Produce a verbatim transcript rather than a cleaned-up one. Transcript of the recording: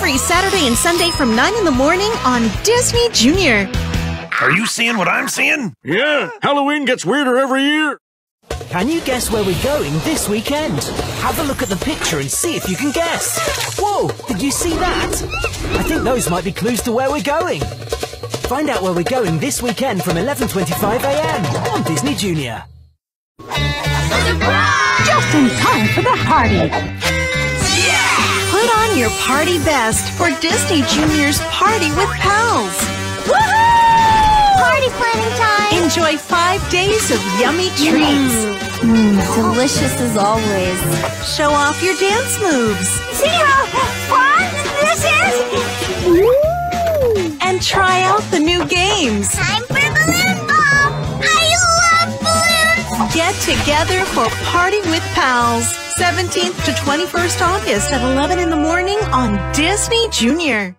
every Saturday and Sunday from nine in the morning on Disney Junior. Are you seeing what I'm seeing? Yeah, Halloween gets weirder every year. Can you guess where we're going this weekend? Have a look at the picture and see if you can guess. Whoa, did you see that? I think those might be clues to where we're going. Find out where we're going this weekend from eleven twenty-five a m on Disney Junior. Surprise! Just in time for the party. Yeah! Put on your party best for Disney Junior's Party with Pals. Woohoo! Party planning time! Enjoy five days of yummy treats. Mm, mm, delicious as always. Show off your dance moves. See how fun this is? Woo! And try out the new games. Time for balloon pop! I love balloons! Get together for Party with Pals. seventeenth to twenty-first August at eleven in the morning on Disney Junior.